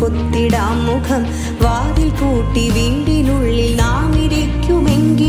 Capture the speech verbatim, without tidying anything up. പൊത്തിടാം മുഖം വാതിൽ പൂട്ടി വീടിനുള്ളിൽ നാം ഇരിക്കുമെങ്കിൽ